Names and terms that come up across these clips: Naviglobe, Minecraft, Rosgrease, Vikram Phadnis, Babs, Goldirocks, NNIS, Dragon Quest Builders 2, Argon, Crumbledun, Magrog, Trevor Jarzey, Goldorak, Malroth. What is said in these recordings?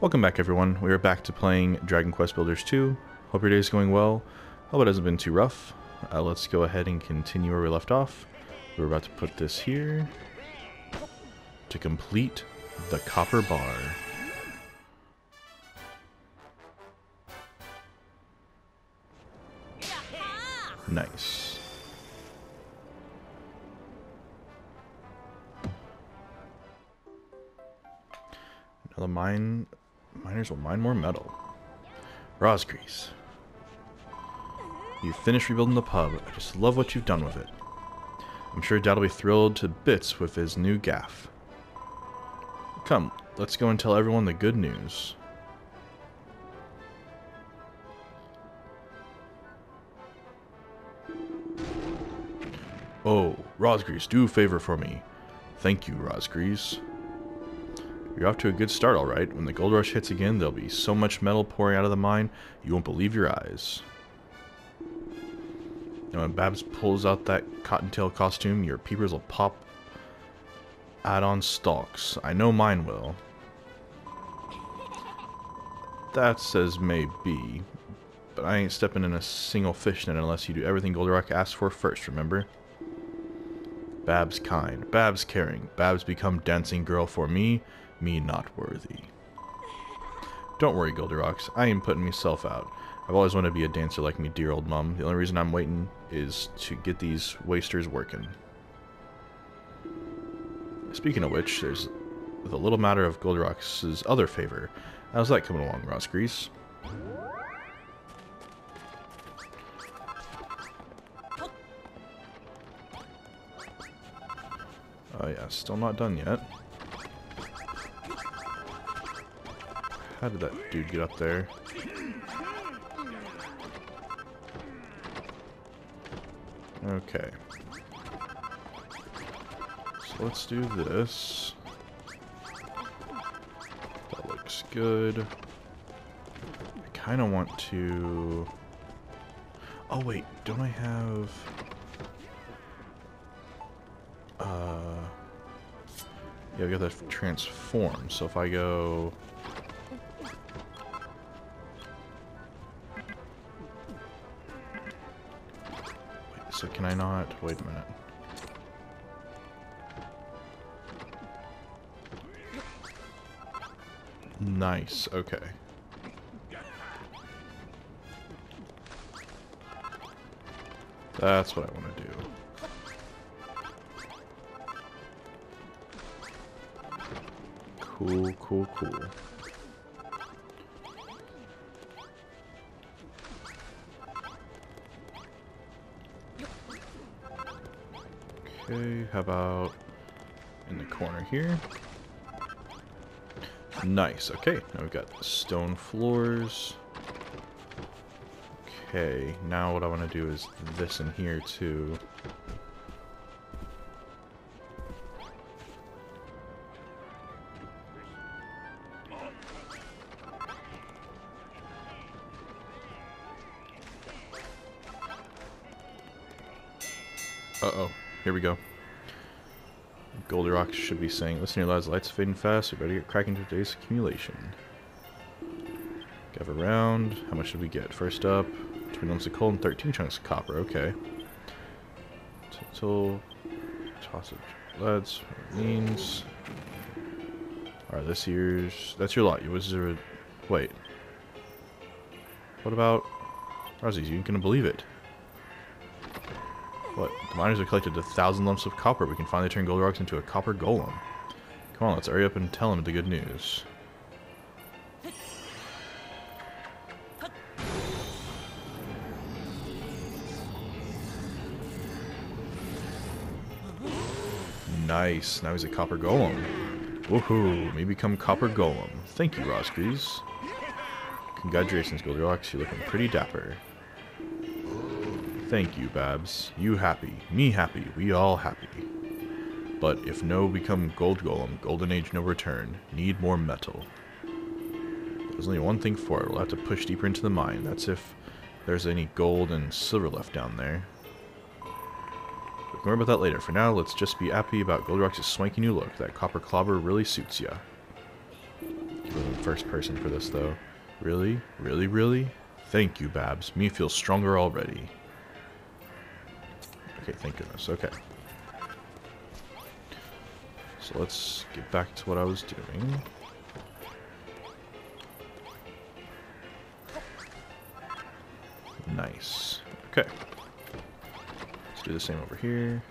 Welcome back, everyone. We are back to playing Dragon Quest Builders 2. Hope your day's going well. Hope it hasn't been too rough. Let's go ahead and continue where we left off. We're about to put this here to complete the copper bar. Nice. Now the miners will mine more metal. Rosgrease. You've finished rebuilding the pub. I just love what you've done with it. I'm sure Dad'll be thrilled to bits with his new gaff. Come, let's go and tell everyone the good news. Oh, Rosgrease, do a favor for me. Thank you, Rosgrease. You're off to a good start, all right. When the gold rush hits again, there'll be so much metal pouring out of the mine, you won't believe your eyes. And when Babs pulls out that cottontail costume, your peepers will pop out on stalks. I know mine will. That says maybe, but I ain't stepping in a single fishnet unless you do everything Goldorak asks for first, remember? Babs kind, Babs caring, Babs become dancing girl for me, me not worthy. Don't worry, Goldirocks, I ain't putting myself out. I've always wanted to be a dancer like me dear old mum. The only reason I'm waiting is to get these wasters working. Speaking of which, there's the little matter of Goldirocks' other favor. How's that coming along, Rosgrease? Oh yeah, still not done yet. How did that dude get up there? Okay. So let's do this. That looks good. I kind of want to... Oh wait, don't I have... Yeah, we got that transform, so if I go... Wait, so can I not... Wait a minute. Nice, okay. That's what I want to do. Cool, cool, cool. Okay, how about in the corner here? Nice, okay. Now we've got stone floors. Okay, now what I want to do is this in here too. Uh-oh, here we go. Goldirocks should be saying, listen your lads, lights fading fast, we better get cracking to today's accumulation. Gather around, how much did we get? First up, 2 ounces of coal and 13 chunks of copper, okay. Total, toss it, lads, means. Alright, this year's, that's your lot, your wizard, wait. What about, Razzies, you ain't gonna believe it. What? The miners have collected 1,000 lumps of copper. We can finally turn Goldirocks into a copper golem. Come on, let's hurry up and tell him the good news. Nice. Now he's a copper golem. Woohoo! Me become copper golem. Thank you, Rosgrease. Congratulations, Goldirocks. You're looking pretty dapper. Thank you, Babs. You happy, me happy, we all happy. But if no become gold golem, golden age no return, need more metal. There's only one thing for it, we'll have to push deeper into the mine. That's if there's any gold and silver left down there. We'll worry about that later. For now, let's just be happy about Goldirocks' swanky new look. That copper clobber really suits ya. Give him first person for this, though. Really? Really, really? Thank you, Babs. Me feels stronger already. Okay, thank goodness. Okay. So let's get back to what I was doing. Nice. Okay. Let's do the same over here.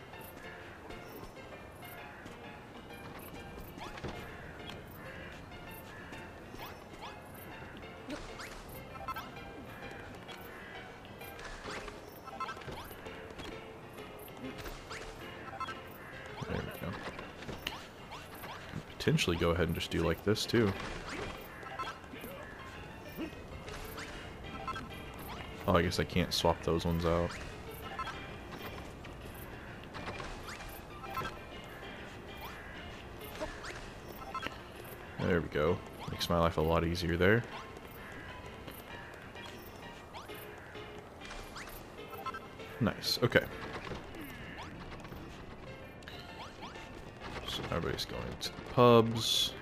Potentially go ahead and just do like this too. Oh, I guess I can't swap those ones out. There we go. Makes my life a lot easier there. Nice. Okay. Everybody's going to the pubs.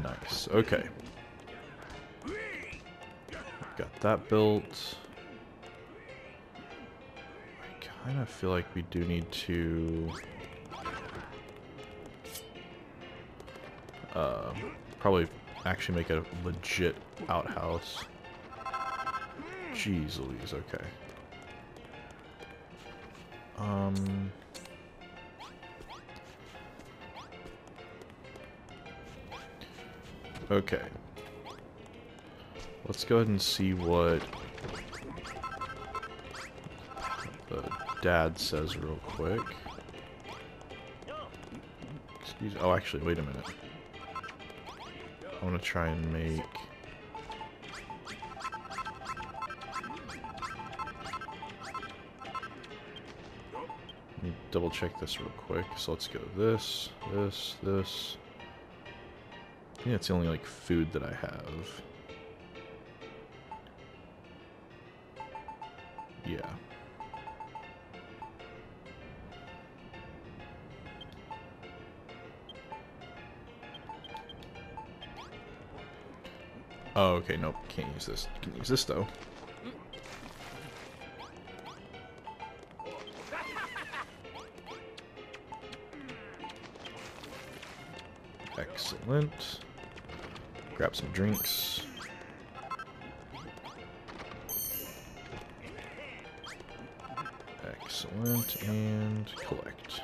Nice. Okay. Got that built. I kind of feel like we do need to probably actually make a legit outhouse. Jeez Louise. Okay. Okay. Let's go ahead and see what the dad says real quick. Excuse. Oh, actually, wait a minute. I want to try and make. Double check this real quick. So let's go this, this, this. I think that's the only like food that I have. Yeah. Oh, okay. Nope. Can't use this. Can use this though. Excellent. Grab some drinks. Excellent. And collect.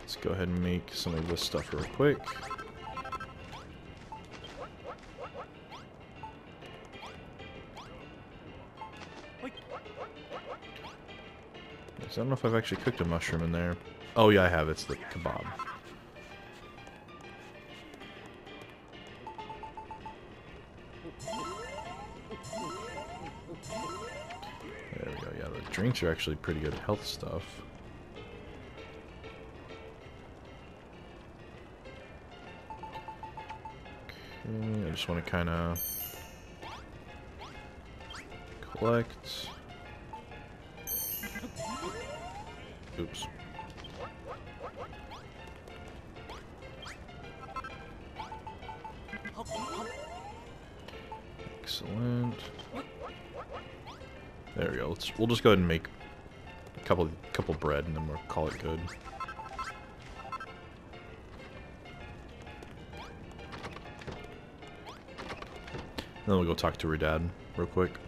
Let's go ahead and make some of this stuff real quick. I don't know if I've actually cooked a mushroom in there. Oh yeah, I have. It's the kebab. There we go. Yeah, the drinks are actually pretty good health stuff. Okay, I just want to kind of collect. Oops. Excellent. There we go. We'll just go ahead and make a couple bread, and then we'll call it good. And then we'll go talk to her dad real quick.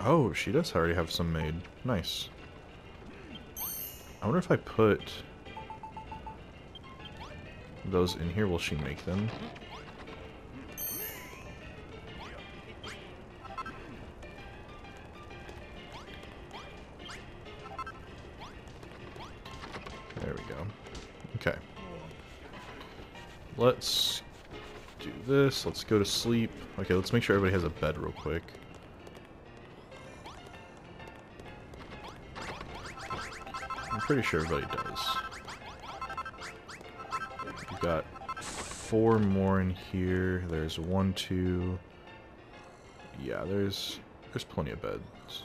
Oh, she does already have some made. Nice. I wonder if I put those in here, will she make them? There we go. Okay. Let's do this. Let's go to sleep. Okay, let's make sure everybody has a bed real quick. Pretty sure everybody does. We've got four more in here. There's one, two. Yeah, there's plenty of beds.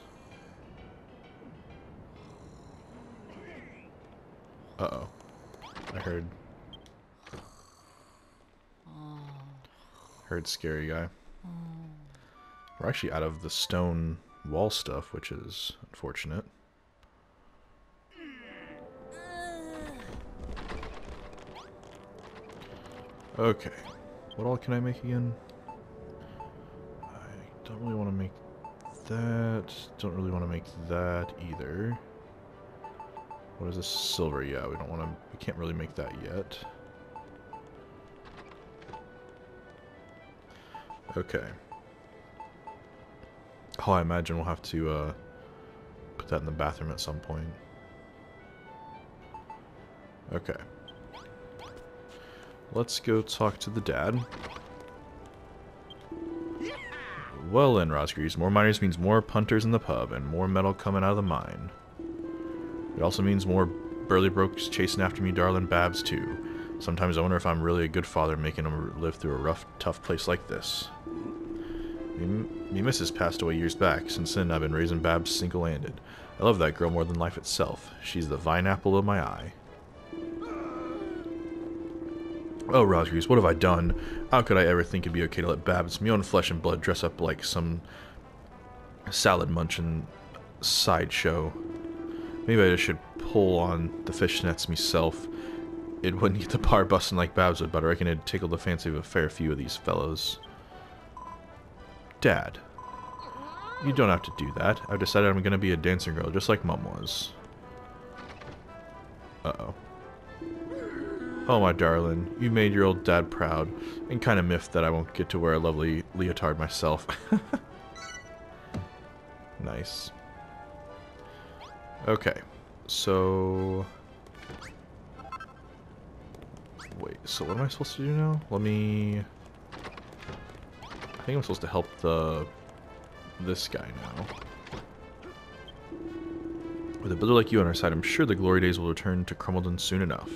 Uh-oh. I heard scary guy. We're actually out of the stone wall stuff, which is unfortunate. Okay. What all can I make again? I don't really want to make that. Don't really want to make that either. What is this? Silver, yeah, we don't want to, we can't really make that yet. Okay. Oh, I imagine we'll have to put that in the bathroom at some point. Okay. Let's go talk to the dad. Well then, Rosgrease, more miners means more punters in the pub and more metal coming out of the mine. It also means more burly brokes chasing after me darling babs too. Sometimes I wonder if I'm really a good father making them live through a rough, tough place like this. Me missus passed away years back. Since then I've been raising babs single-handed. I love that girl more than life itself. She's the vine apple of my eye. Oh, Rosgrease, what have I done? How could I ever think it'd be okay to let babs, me own flesh and blood, dress up like some salad munchin' sideshow? Maybe I just should pull on the fishnets myself. It wouldn't get the bar busting like Babs would, but I reckon it'd tickle the fancy of a fair few of these fellows. Dad. You don't have to do that. I've decided I'm going to be a dancing girl, just like Mum was. Uh-oh. Oh, my darling. You made your old dad proud. And kind of miffed that I won't get to wear a lovely leotard myself. Nice. Okay, so... Wait, so what am I supposed to do now? Let me... I think I'm supposed to help this guy now. With a builder like you on our side, I'm sure the glory days will return to Crumbledun soon enough.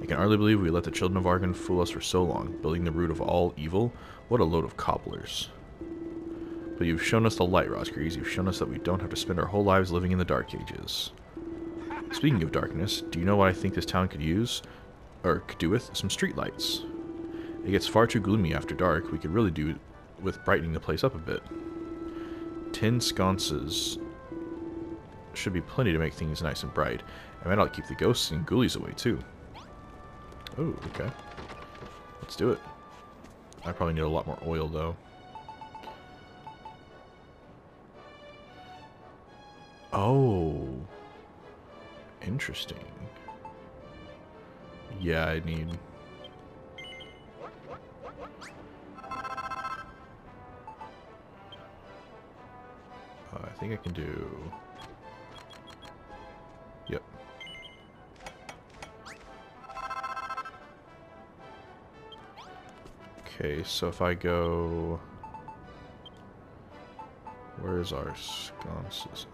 I can hardly believe we let the children of Argon fool us for so long, building the root of all evil. What a load of cobblers. But you've shown us the light, Rosgrease. You've shown us that we don't have to spend our whole lives living in the dark ages. Speaking of darkness, do you know what I think this town could use? Or could do with? Some streetlights. It gets far too gloomy after dark. We could really do with brightening the place up a bit. 10 sconces should be plenty to make things nice and bright. I might not keep the ghosts and ghoulies away, too. Oh, okay. Let's do it. I probably need a lot more oil, though. Oh, interesting. Yeah, I need... I think I can do... Yep. Okay, so if I go... Where's our sconces?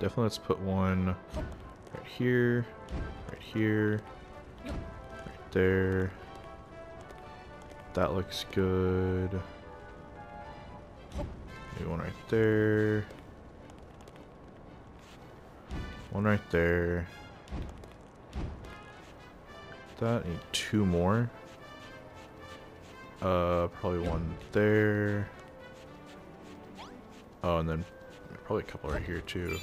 Definitely let's put one right here, right there. That looks good. Maybe one right there. One right there. That, I need two more. Probably one there. Oh, and then probably a couple right here too.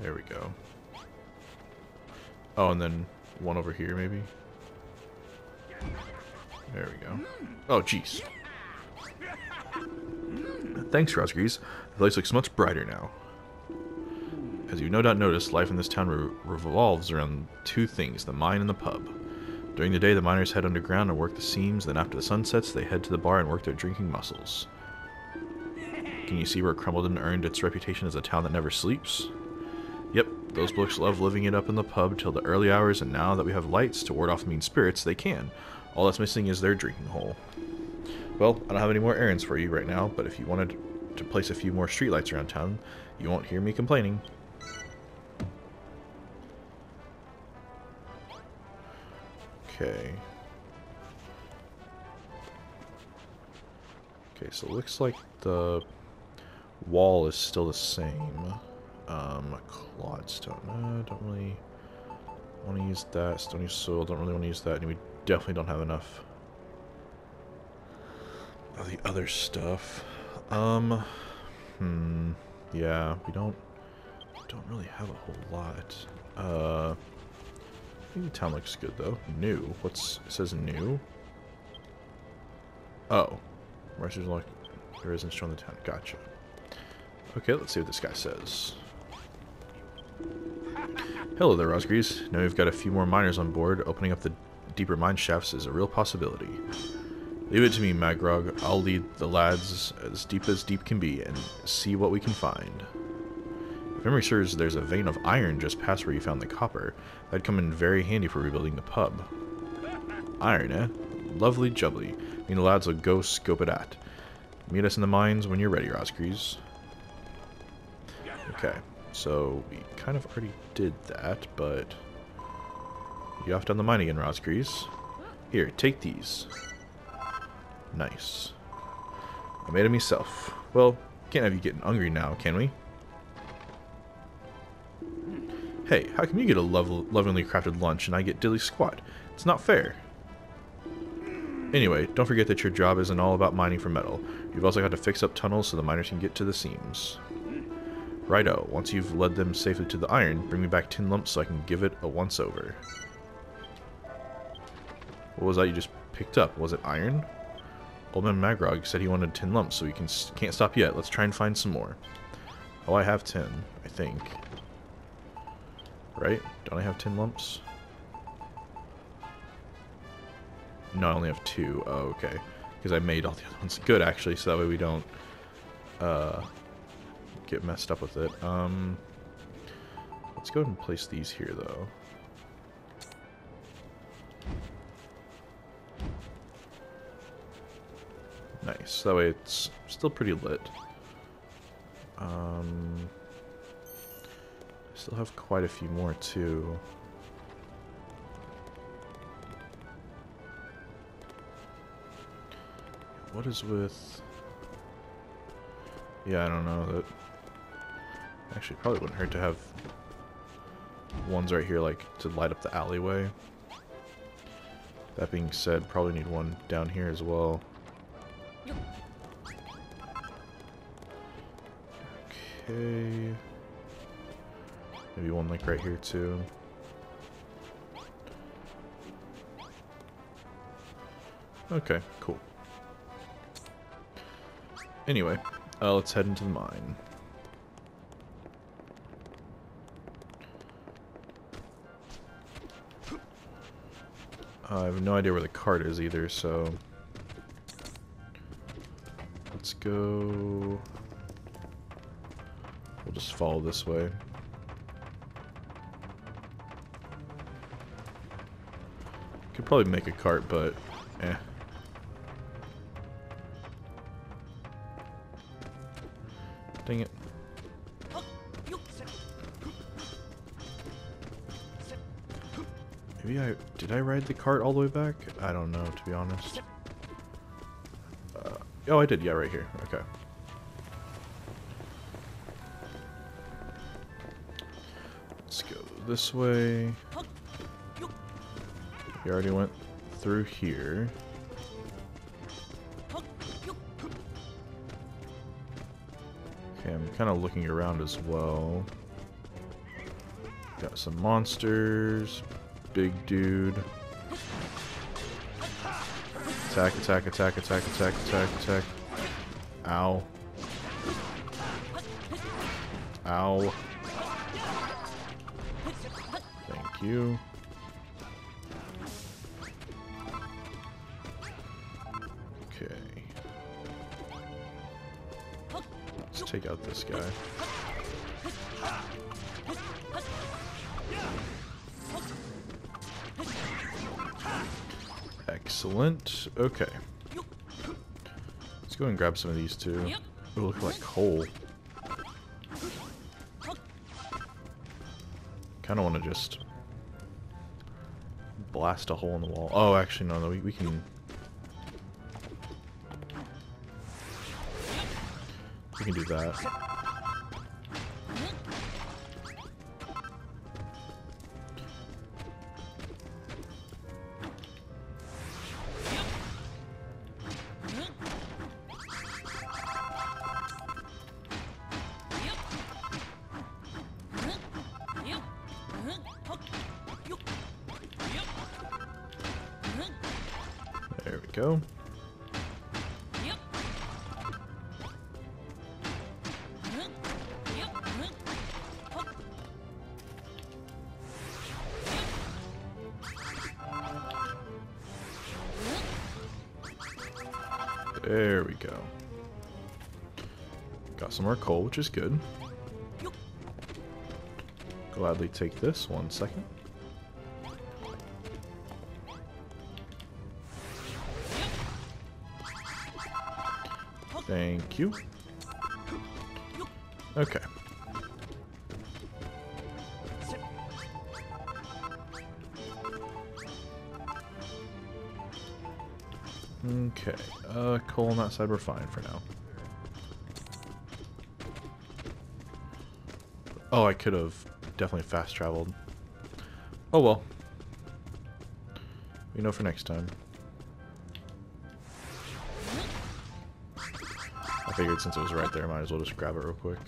There we go. Oh, and then one over here, maybe? There we go. Oh, jeez. Thanks, Rosgrease. The place looks much brighter now. As you no doubt noticed, life in this town revolves around two things, the mine and the pub. During the day, the miners head underground and work the seams, then after the sun sets, they head to the bar and work their drinking muscles. Can you see where Crumbledun earned its reputation as a town that never sleeps? Yep, those blokes love living it up in the pub till the early hours, and now that we have lights to ward off mean spirits, they can. All that's missing is their drinking hole. Well, I don't have any more errands for you right now, but if you wanted to place a few more streetlights around town, you won't hear me complaining. Okay. Okay, so it looks like the wall is still the same. Clodstone. I don't really want to use that. Stony soil, don't really want to use that. And we definitely don't have enough of the other stuff. Yeah, we don't really have a whole lot. I think the town looks good though. New. It says new? Oh. Mercer's like there isn't shown the town. Gotcha. Okay, let's see what this guy says. Hello there, Rosgrease. Now we've got a few more miners on board. Opening up the deeper mine shafts is a real possibility. Leave it to me, Magrog. I'll lead the lads as deep can be and see what we can find. If memory serves, there's a vein of iron just past where you found the copper. That'd come in very handy for rebuilding the pub. Iron, eh? Lovely jubbly. Me and the lads will go scope it out. Meet us in the mines when you're ready, Rosgrease. Okay, so we kind of already did that, but you have to on the mine again, Rosgrease. Here, take these. Nice. I made them myself. Well, can't have you getting hungry now, can we? Hey, how come you get a lovingly crafted lunch and I get dilly squat? It's not fair. Anyway, don't forget that your job isn't all about mining for metal. You've also got to fix up tunnels so the miners can get to the seams. Righto, once you've led them safely to the iron, bring me back 10 lumps so I can give it a once-over. What was that you just picked up? Was it iron? Old man Magrog said he wanted 10 lumps, so we can't stop yet. Let's try and find some more. Oh, I have 10, I think. Right? Don't I have 10 lumps? No, I only have 2. Oh, okay. Because I made all the other ones good, actually, so that way we don't get messed up with it. Let's go ahead and place these here, though. Nice. That way it's still pretty lit. I still have quite a few more, too. What is with... Yeah, I don't know. That actually probably wouldn't hurt to have ones right here, like, to light up the alleyway. That being said, probably need one down here as well. Okay. Maybe one like right here too. Okay, cool. Anyway, let's head into the mine. I have no idea where the cart is either, so... Let's go... We'll just follow this way. Could probably make a cart, but eh. Dang it. Maybe did I ride the cart all the way back? I don't know, to be honest. Oh, I did. Yeah, right here. Okay. Let's go this way. You already went through here. Okay, I'm kind of looking around as well. Got some monsters. Big dude. Attack, attack, attack, attack, attack, attack, attack. Ow. Ow. Thank you. Take out this guy. Excellent. Okay. Let's go and grab some of these two. Ooh, look like coal. Kind of want to just blast a hole in the wall. Oh, actually, no, we can... We can do that. There we go. There we go. Got some more coal, which is good. Gladly take this, 1 second. Thank you. Okay. Okay, coal on that side, we're fine for now. Oh, I could have definitely fast traveled. Oh well. We know for next time. I figured since it was right there, might as well just grab it real quick.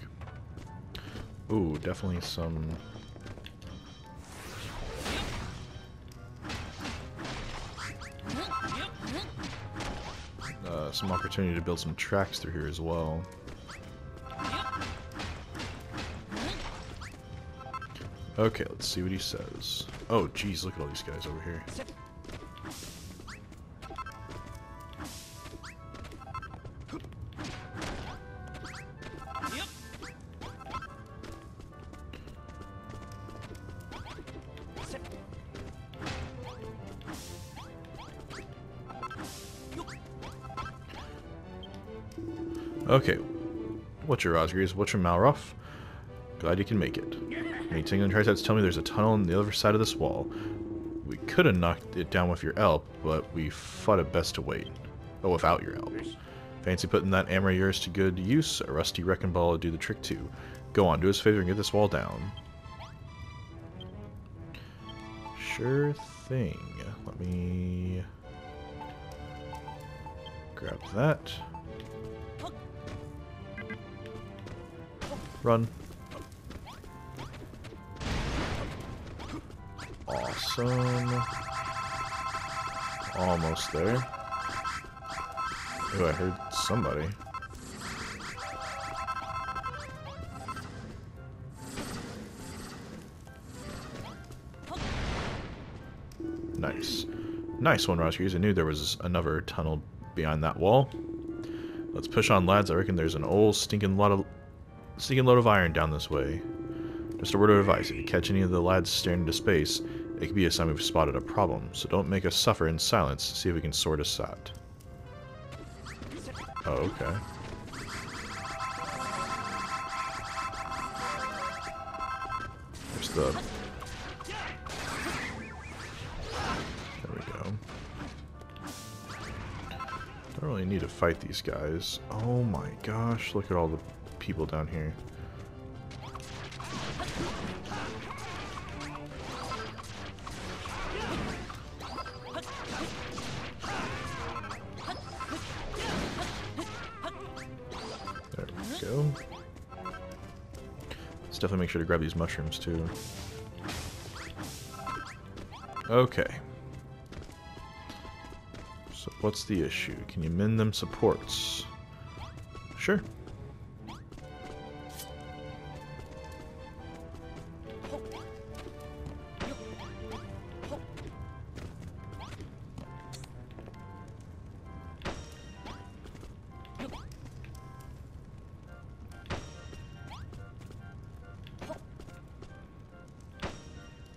Ooh, definitely some... some opportunity to build some tracks through here as well. Okay, let's see what he says. Oh, geez, look at all these guys over here. Okay, what's your Rosgrease? What's your Malroth? Glad you can make it. Any tingling triceps tell me there's a tunnel on the other side of this wall. We could have knocked it down with your help, but we thought it best to wait. Oh, without your help. Fancy putting that hammer of yours to good use? A rusty wrecking ball will do the trick too. Go on, do us a favor and get this wall down. Sure thing. Let me grab that. Run. Awesome. Almost there. Ooh, I heard somebody. Nice. Nice one, Rosgrease. I knew there was another tunnel behind that wall. Let's push on, lads. I reckon there's an old stinking load of iron down this way. Just a word of advice, if you catch any of the lads staring into space, it could be a sign we've spotted a problem, so don't make us suffer in silence. See if we can sort us out. Oh, okay. There's the... There we go. Don't really need to fight these guys. Oh my gosh, look at all the people down here. There we go. Let's definitely make sure to grab these mushrooms too. Okay. So what's the issue? Can you mend them supports? Sure.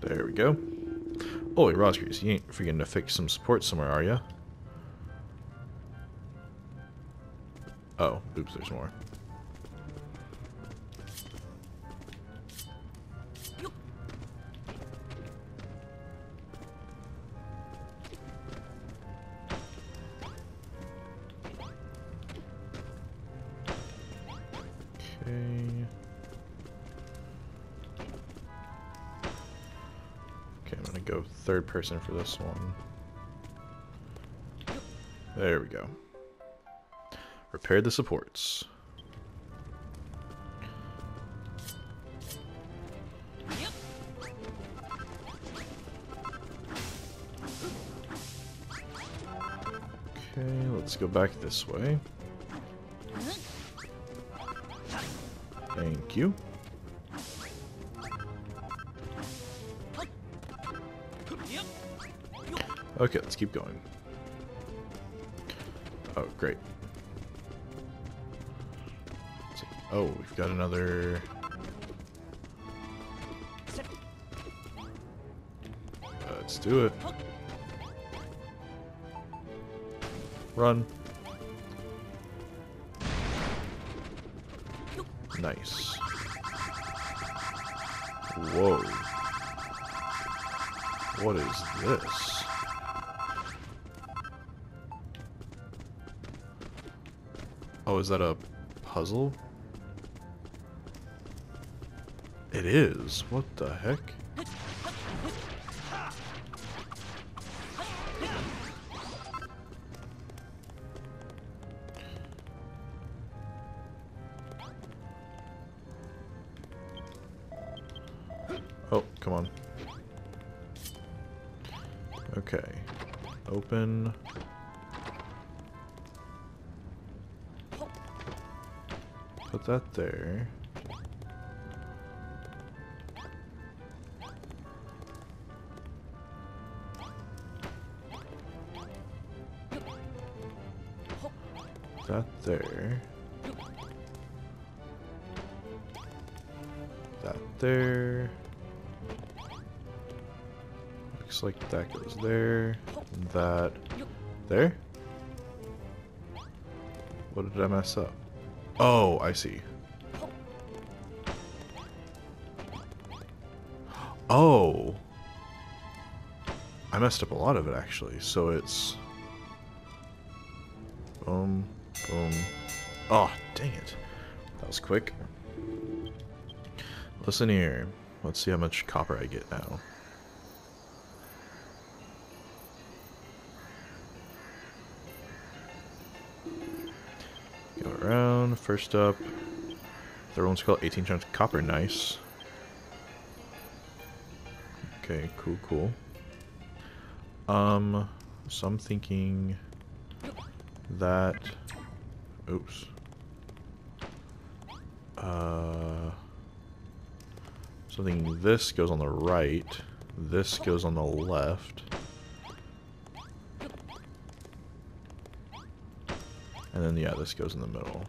There we go. Holy Rosgrease, you ain't forgetting to fix some support somewhere, are ya? Oh, oops, there's more. Okay, I'm gonna go third person for this one. There we go. Repair the supports. Okay, let's go back this way. Thank you. Okay, let's keep going. Oh, great. Oh, we've got another... Let's do it. Run. Nice. Whoa. What is this? Oh, is that a puzzle? It is. What the heck? Oh, come on. Okay. Open. Put that there. That there. That there. Looks like that goes there. That there? What did I mess up? Oh, I see. Oh! I messed up a lot of it actually, so it's... Boom. Oh, dang it. That was quick. Listen here. Let's see how much copper I get now. Go around. First up. The one's called 18 chunks of copper. Nice. Okay, cool. So I'm thinking that... Oops. Something. This goes on the right. This goes on the left. And then yeah, this goes in the middle.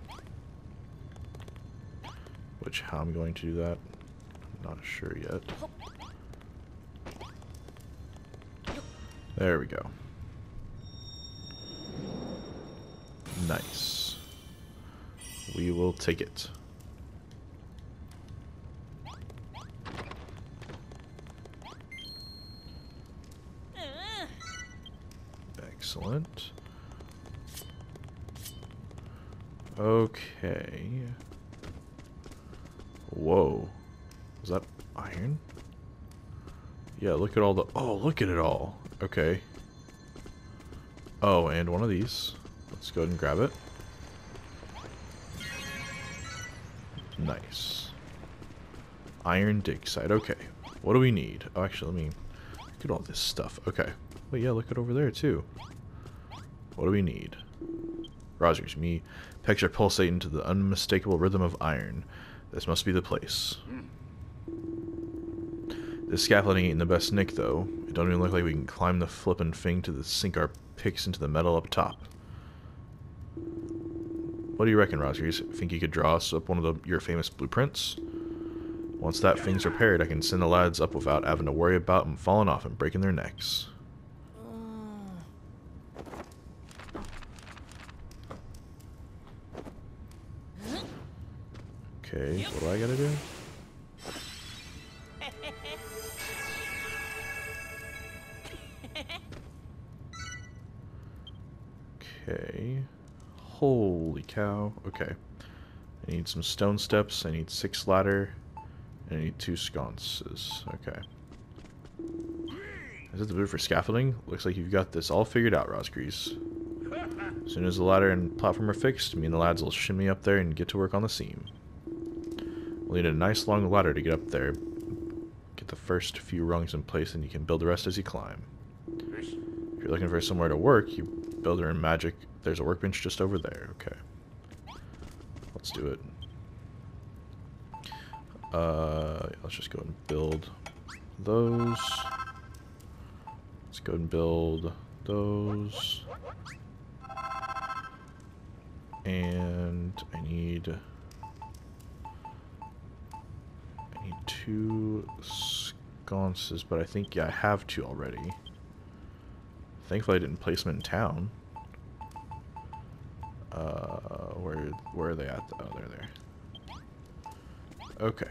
Which how I'm going to do that, I'm not sure yet. There we go. Nice. We will take it. Excellent. Okay. Whoa. Is that iron? Yeah, look at all the... Oh, look at it all. Okay. Oh, and one of these. Let's go ahead and grab it. Nice. Iron dig site. Okay. What do we need? Oh, actually, let me look at all this stuff. Okay. Well, yeah, look at over there, too. What do we need? Rosgrease, me picture pulsate into the unmistakable rhythm of iron. This must be the place. This scaffolding ain't in the best nick, though. It don't even look like we can climb the flippin' thing to sink our picks into the metal up top. What do you reckon, Rosgrease? Think you could draw us up one of your famous blueprints? Once that thing's repaired, I can send the lads up without having to worry about them falling off and breaking their necks. Okay, what do I gotta do? Okay... Holy cow. Okay. I need some stone steps, I need 6 ladder, and I need 2 sconces. Okay. Is it the boot for scaffolding? Looks like you've got this all figured out, Rosgrease. As soon as the ladder and platform are fixed, me and the lads will shimmy up there and get to work on the seam. We'll need a nice long ladder to get up there. Get the first few rungs in place and you can build the rest as you climb. If you're looking for somewhere to work, you build her in magic. There's a workbench just over there. Okay. Let's do it. Let's just go ahead and build those. Let's go ahead and build those. And I need two sconces, but I think yeah, I have two already. Thankfully, I didn't place them in town. Where are they at? Oh, they're there. Okay.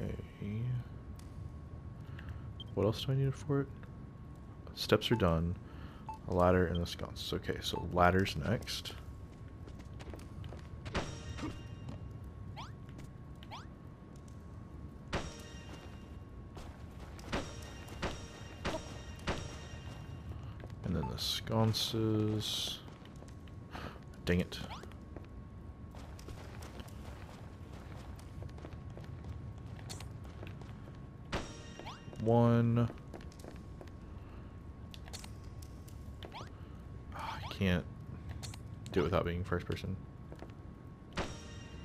Okay. What else do I need for it? Steps are done. A ladder and the sconces. Okay, so ladder's next. Sconces. Dang it. One. Oh, I can't do it without being first person.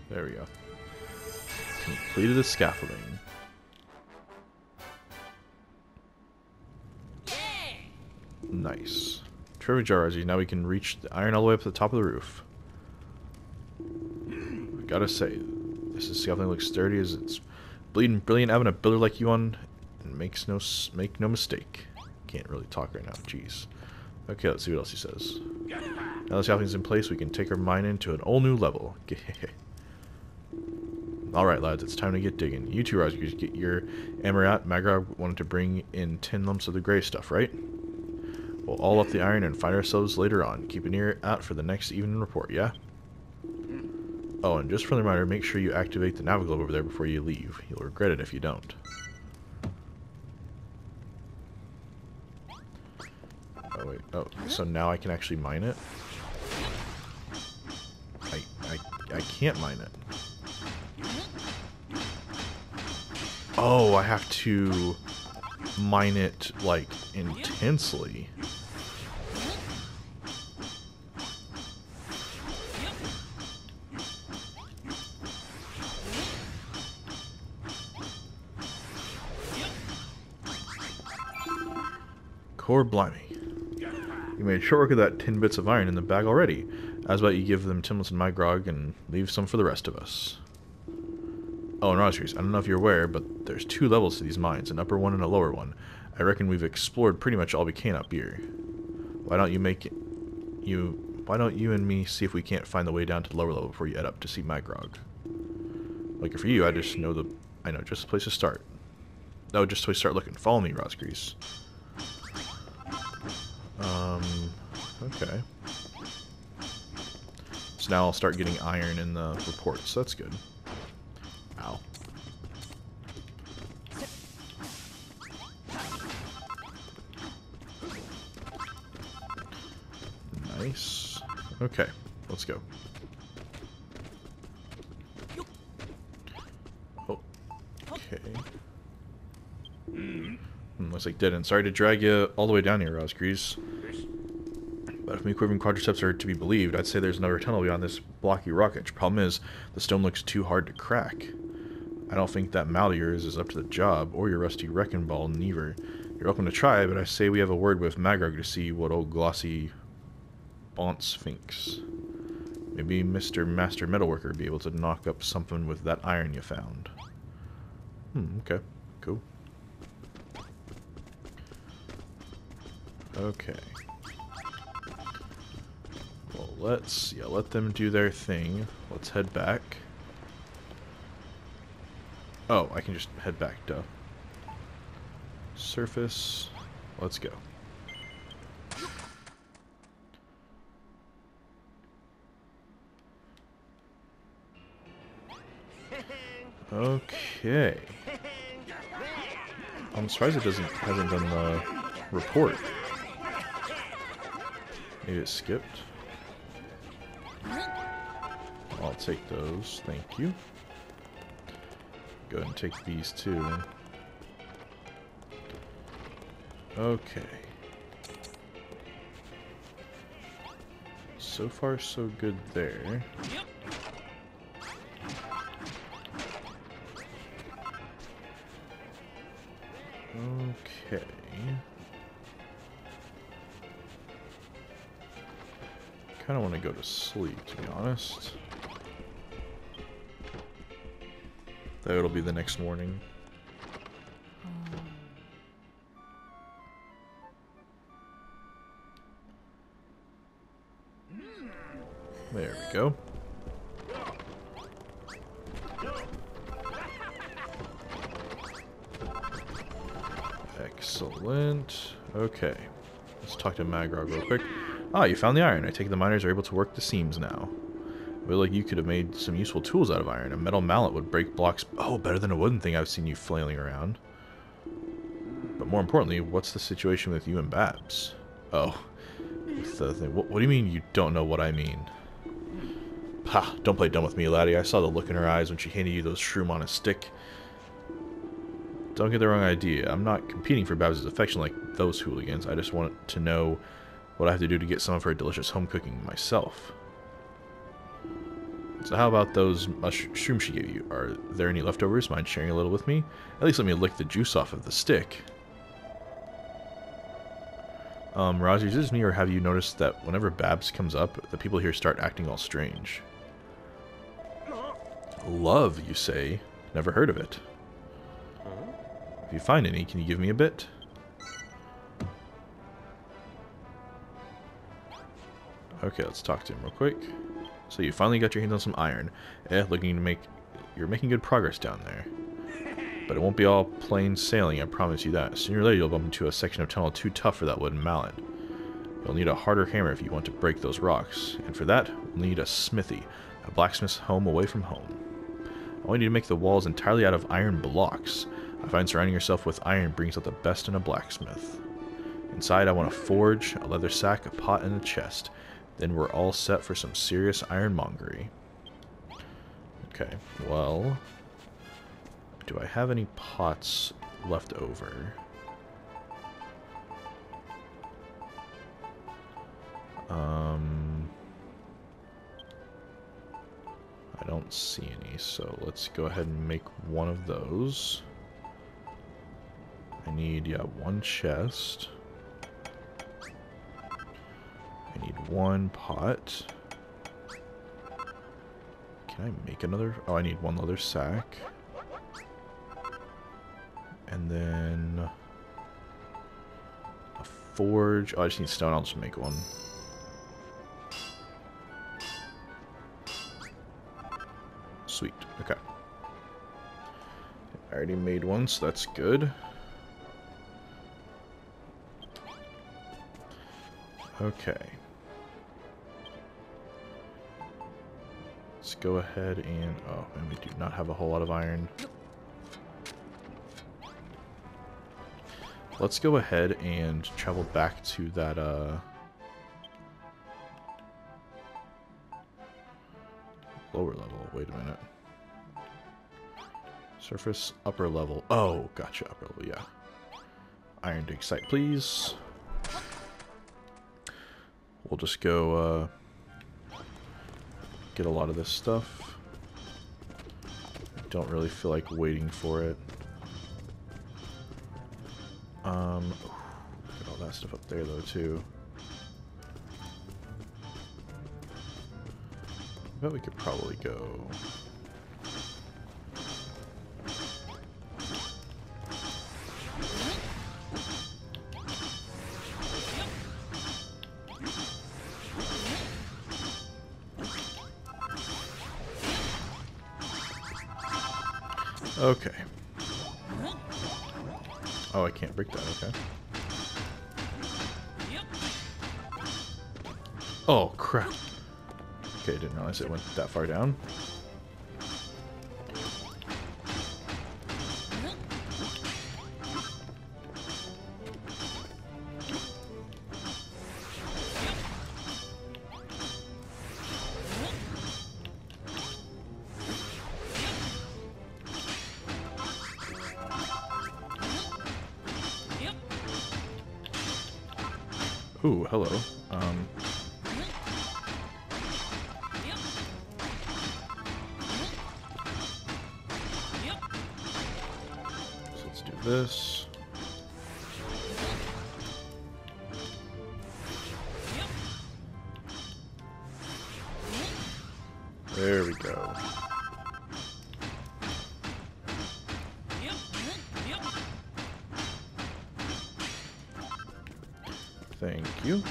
There we go. Completed the scaffolding. Nice. Trevor Jarzey, now we can reach the iron all the way up to the top of the roof. I gotta say, this is scaffolding looks sturdy as it's bleeding brilliant having a builder like you on, and make no mistake. Can't really talk right now, jeez. Okay, let's see what else he says. Now the scaffolding's in place, we can take our mine into an all new level. Alright lads, it's time to get digging. You two, Rosgrease, get your amarat. Magrog wanted to bring in 10 lumps of the grey stuff, right? We'll all up the iron and find ourselves later on. Keep an ear out for the next evening report, yeah? Oh, and just for the reminder, make sure you activate the Naviglobe over there before you leave. You'll regret it if you don't. Oh, wait. Oh, so now I can actually mine it? I can't mine it. Oh, I have to mine it, like, intensely. Core blimey. You made short work of that 10 bits of iron in the bag already. As about you give them Timless and Magrog and leave some for the rest of us. Oh, and Rosgrease, I don't know if you're aware, but there's two levels to these mines, an upper one and a lower one. I reckon we've explored pretty much all we can up here. Why don't you and me see if we can't find the way down to the lower level before you head up to see Magrog? Like for you, I know just the place to start. Oh, just so we start looking. Follow me, Rosgrease. Okay. So now I'll start getting iron in the reports, so that's good. Ow. Nice. Okay, let's go. Oh. Okay. Looks like dead end. Sorry to drag you all the way down here, Rosgrease. But if me quivering quadriceps are to be believed, I'd say there's another tunnel beyond this blocky rock edge. Problem is, the stone looks too hard to crack. I don't think that mal of yours is up to the job, or your rusty wrecking ball, neither. You're welcome to try, but I say we have a word with Magrog to see what old glossy Bonce thinks. Maybe Mr. Master Metalworker would be able to knock up something with that iron you found. Okay. Cool. Okay. Well, let them do their thing. Let's head back. Oh, I can just head back, duh. Surface. Let's go. Okay. I'm surprised it hasn't done the report. Maybe it skipped. I'll take those, thank you. Go ahead and take these two. Okay. So far, so good there. Okay. Kind of want to go to sleep, to be honest. That'll be the next morning. There we go. Excellent. Okay. Let's talk to Magrog real quick. Ah, you found the iron. I take it the miners are able to work the seams now. I feel like you could have made some useful tools out of iron. A metal mallet would break blocks. Oh, better than a wooden thing I've seen you flailing around. But more importantly, what's the situation with you and Babs? Oh. With the thing. What do you mean you don't know what I mean? Ha! Don't play dumb with me, laddie. I saw the look in her eyes when she handed you those shroom on a stick. Don't get the wrong idea. I'm not competing for Babs' affection like those hooligans. I just want to know what I have to do to get some of her delicious home cooking myself. So how about those mushrooms she gave you? Are there any leftovers? Mind sharing a little with me? At least let me lick the juice off of the stick. Razzie, is this me or have you noticed that whenever Babs comes up, the people here start acting all strange? Love, you say? Never heard of it. If you find any, can you give me a bit? Okay, let's talk to him real quick. So you finally got your hands on some iron. You're making good progress down there. But it won't be all plain sailing, I promise you that. Sooner or later, you'll bump into a section of tunnel too tough for that wooden mallet. You'll need a harder hammer if you want to break those rocks. And for that, we'll need a smithy, a blacksmith's home away from home. I want you to make the walls entirely out of iron blocks. I find surrounding yourself with iron brings out the best in a blacksmith. Inside, I want a forge, a leather sack, a pot, and a chest. Then we're all set for some serious ironmongery. Okay, well... do I have any pots left over? I don't see any, so let's go ahead and make one of those. I need, yeah, one chest. I need one pot. Can I make another? Oh, I need one leather sack. And then a forge. Oh, I just need stone. I'll just make one. Sweet. Okay. I already made one, so that's good. Okay. Let's go ahead and... oh, and we do not have a whole lot of iron. Let's go ahead and travel back to that, lower level. Wait a minute. Surface, upper level. Oh, gotcha, upper level, yeah. Iron dig site, please. We'll just go, get a lot of this stuff. Don't really feel like waiting for it. Look at all that stuff up there, though, too. I bet we could probably go... okay. Oh, I can't break that, okay. Oh, crap. Okay, I didn't realize it went that far down. Ooh, hello. So let's do this. There we go. Thank you.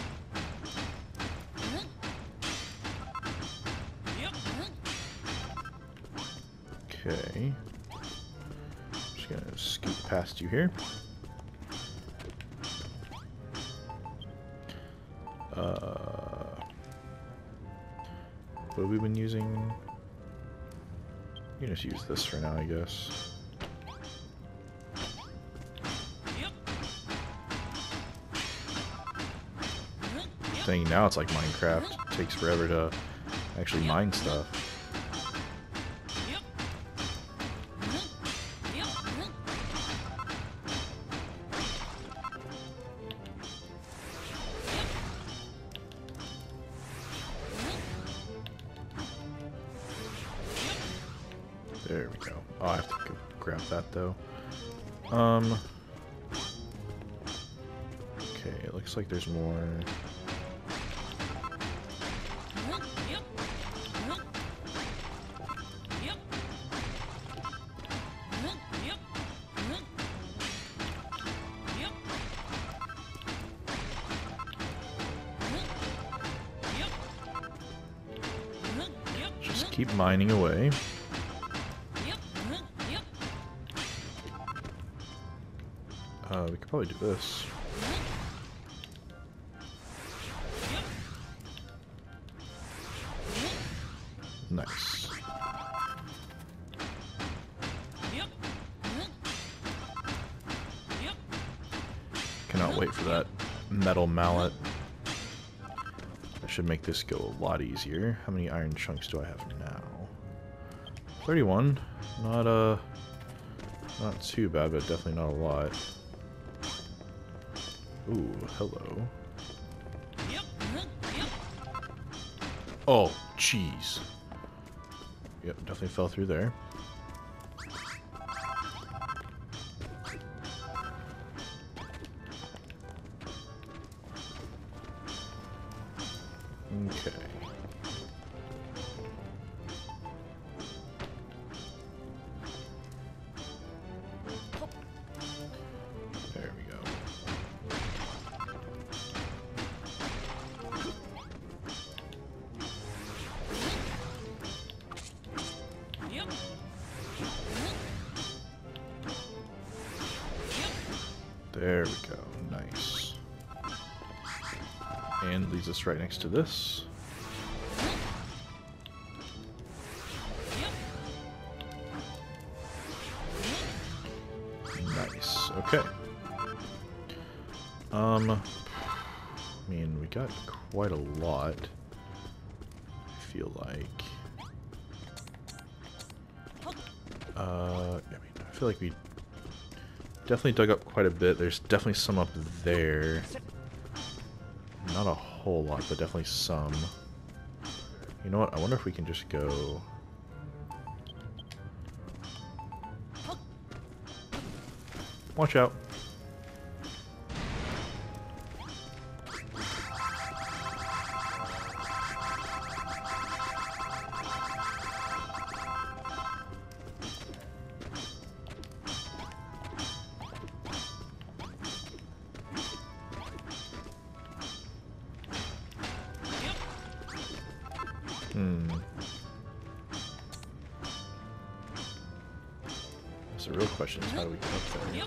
Okay. I'm just gonna scoot past you here. What have we been using? You just use this for now, I guess. Thing now it's like Minecraft. It takes forever to actually mine stuff. There we go. Oh, I have to go grab that though. Okay, it looks like there's more. Keep mining away. We could probably do this. Nice. Cannot wait for that metal mallet. Should make this go a lot easier. How many iron chunks do I have now? 31. Not too bad, but definitely not a lot. Ooh, hello. Oh, jeez. Yep, definitely fell through there. Okay. There we go. There we go. Nice. And leads us right next to this. Nice. Okay. I mean, we got quite a lot, I feel like. I feel like we definitely dug up quite a bit. There's definitely some up there. Not a whole lot, but definitely some. You know what? I wonder if we can just go... Watch out. So the real question is, how do we get up there?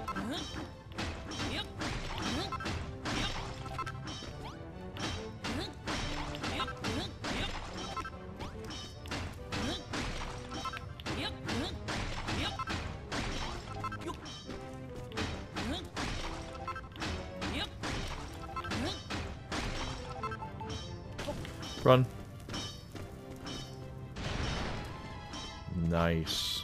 Run. Nice.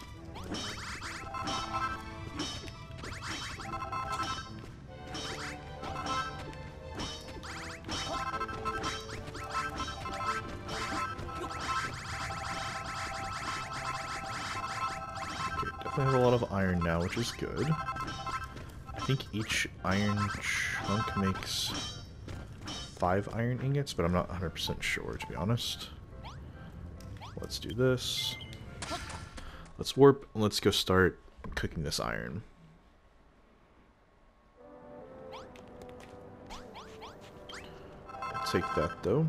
definitely have a lot of iron now, which is good. I think each iron chunk makes 5 iron ingots, but I'm not 100% sure, to be honest. Let's do this. Let's warp, and let's go start cooking this iron. I'll take that, though.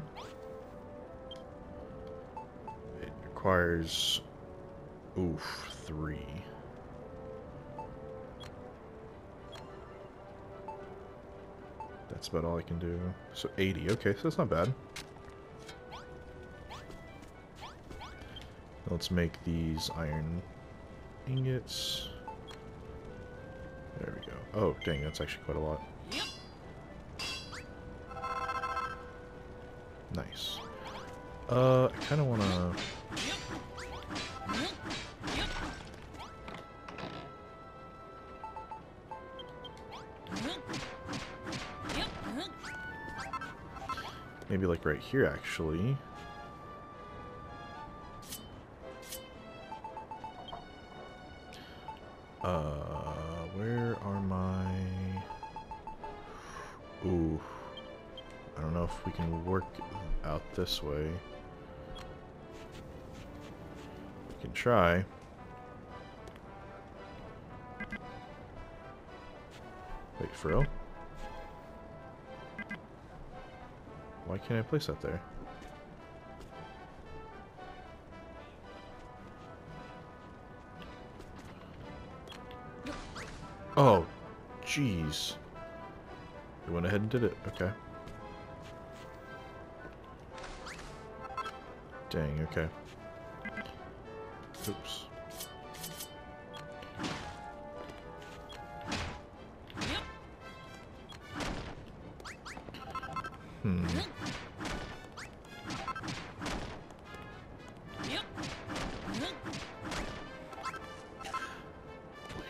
It requires... oof, 3. That's about all I can do. So 80, okay, so that's not bad. Let's make these iron ingots. There we go. Oh, dang, that's actually quite a lot. Nice. I kind of want to... maybe like right here, actually. Where are my... ooh. I don't know if we can work out this way. We can try. Wait, for real? Why can't I place that there? Oh, jeez. We went ahead and did it. Okay. Dang, okay. Oops. Hmm.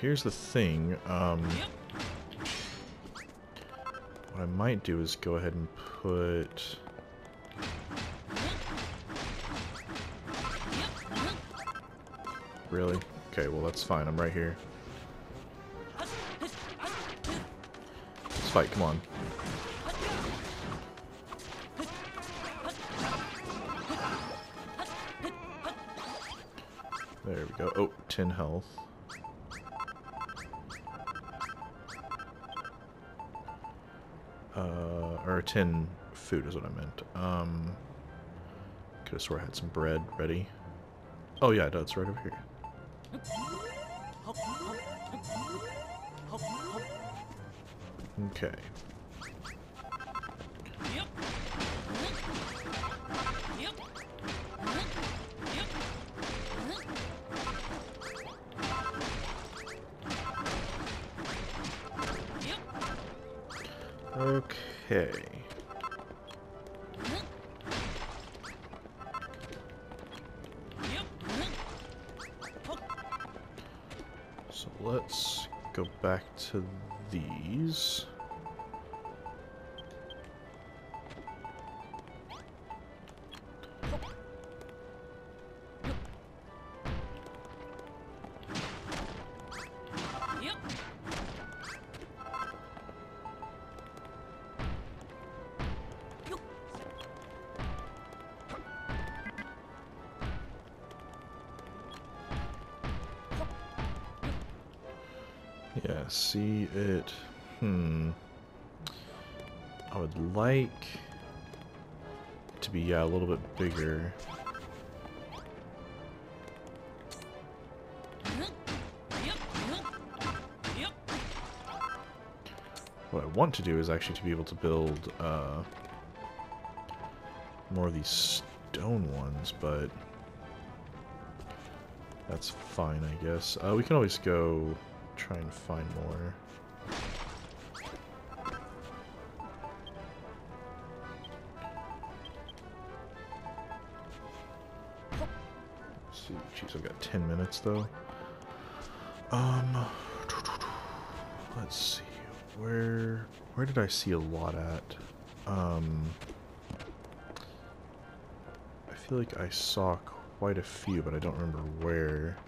Here's the thing, what I might do is go ahead and put... really? Okay, well that's fine, I'm right here. Let's fight, come on. There we go. Oh, 10 health. Or 10 food is what I meant. Could have swore I had some bread ready. Oh yeah, no, it's right over here. Okay. Okay. So let's go back to these. Yeah, see it. I would like it to be, yeah, a little bit bigger. What I want to do is actually to be able to build more of these stone ones, but that's fine, I guess. We can always go... try and find more. Let's see, jeez, I've got 10 minutes though. Let's see, where did I see a lot at? I feel like I saw quite a few, but I don't remember where.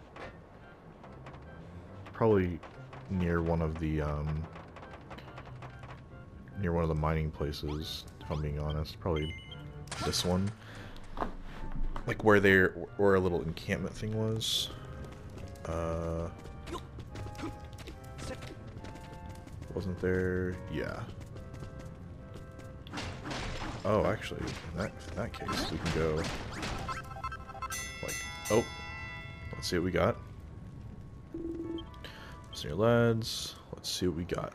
probably near one of the mining places, if I'm being honest. Probably this one. Like where a little encampment thing was. Wasn't there? Yeah. Oh, actually, in that case, we can go, like, oh, let's see what we got. Senior lads, let's see what we got.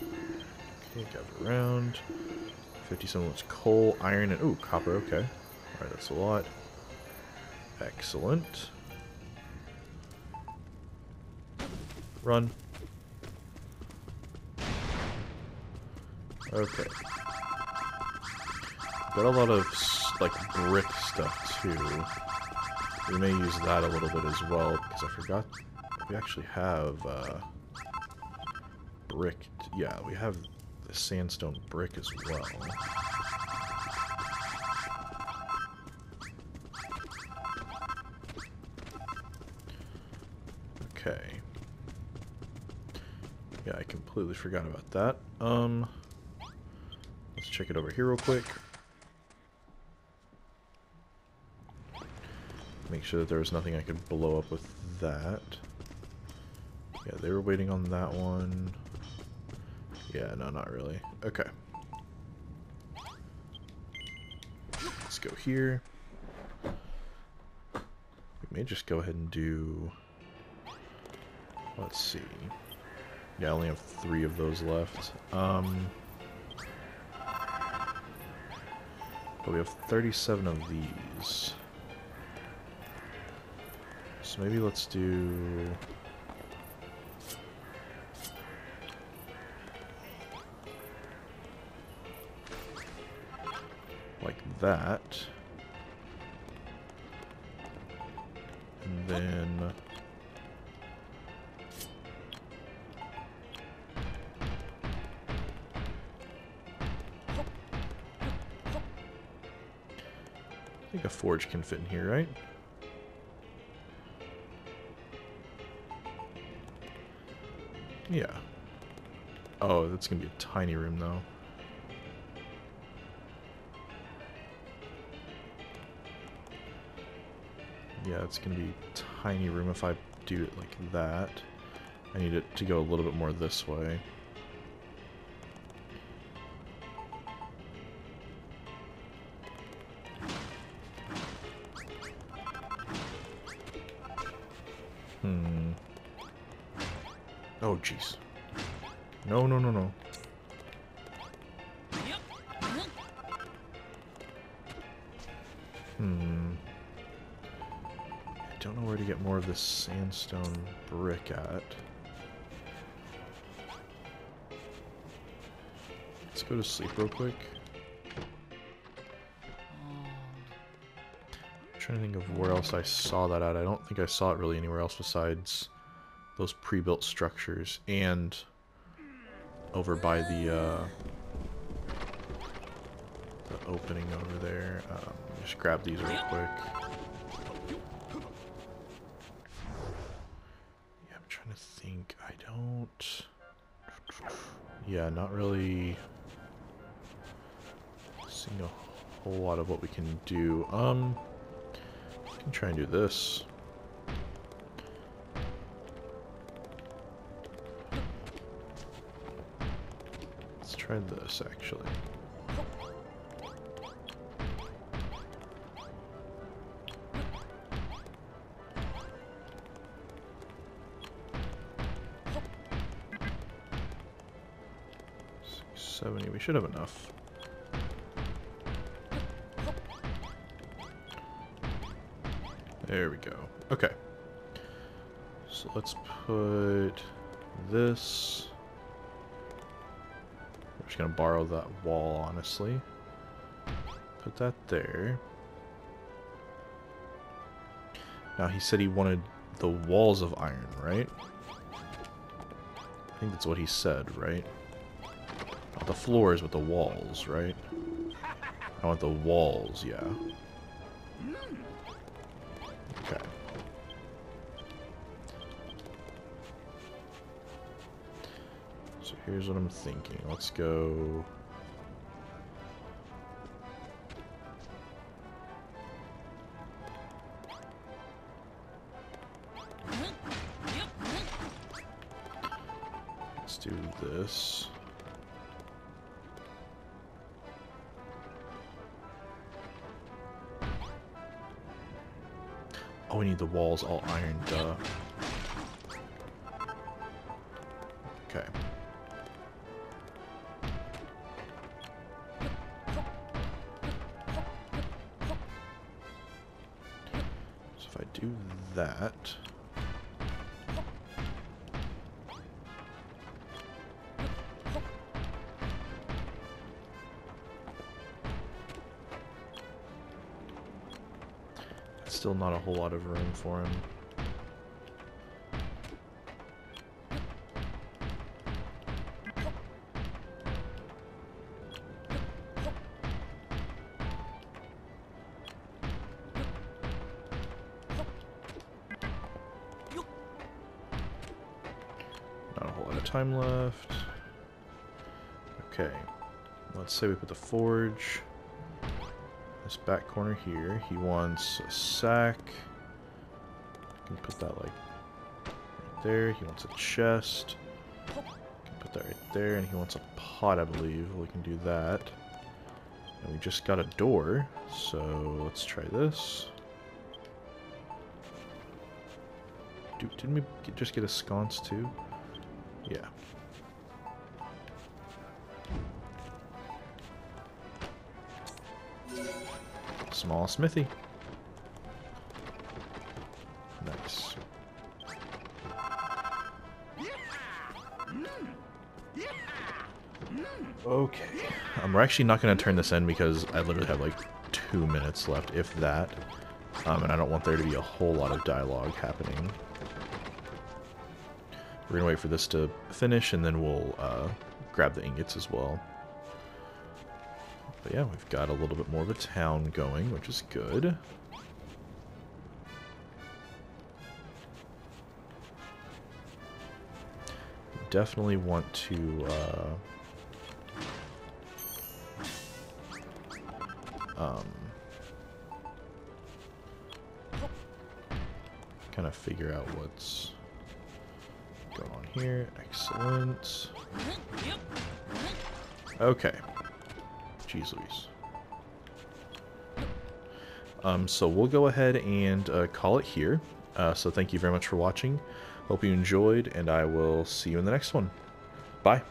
Okay, gather around. 57 looks coal, iron, and, ooh, copper, okay. All right, that's a lot. Excellent. Run. Okay. Got a lot of, like, brick stuff, too. We may use that a little bit as well, because I forgot we actually have, brick. Yeah, we have the sandstone brick as well. Okay. Yeah, I completely forgot about that. Let's check it over here real quick. Make sure that there was nothing I could blow up with that. Yeah, they were waiting on that one. Yeah, no, not really. Okay. Let's go here. We may just go ahead and do... Let's see... Yeah, I only have 3 of those left. But we have 37 of these. So maybe let's do... like that. And then... I think a forge can fit in here, right? Yeah. Oh, that's gonna be a tiny room, though. Yeah, it's gonna be a tiny room if I do it like that. I need it to go a little bit more this way. Oh, jeez. No, no, no, no. I don't know where to get more of this sandstone brick at. Let's go to sleep real quick. I'm trying to think of where else I saw that at. I don't think I saw it really anywhere else besides... those pre-built structures, and over by the opening over there. Just grab these real quick. Yeah, I'm trying to think. I don't... Yeah, not really seeing a whole lot of what we can do. I can try and do this. Try this, actually. $670, we should have enough. There we go. Okay. So let's put this... gonna borrow that wall, honestly. Put that there. Now, he said he wanted the walls of iron, right? I think that's what he said, right? Not the floors, but the walls, right? I want the walls, yeah. Okay. So here's what I'm thinking. Let's go... let's do this. Oh, we need the walls all iron, duh. Okay. So if I do that... still not a whole lot of room for him. Not a whole lot of time left. Okay. Let's say we put the forge. This back corner here, he wants a sack. You can put that like right there. He wants a chest. You can put that right there, and he wants a pot, I believe. We can do that. And we just got a door, so let's try this. Didn't we just get a sconce too? Yeah. Small smithy. Nice. Okay. We're actually not going to turn this in because I literally have like 2 minutes left, if that. And I don't want there to be a whole lot of dialogue happening. We're going to wait for this to finish and then we'll grab the ingots as well. But yeah, we've got a little bit more of a town going, which is good. Definitely want to kind of figure out what's going on here. Excellent. Okay. Jeez Louise. So we'll go ahead and call it here. So thank you very much for watching. Hope you enjoyed, and I will see you in the next one. Bye.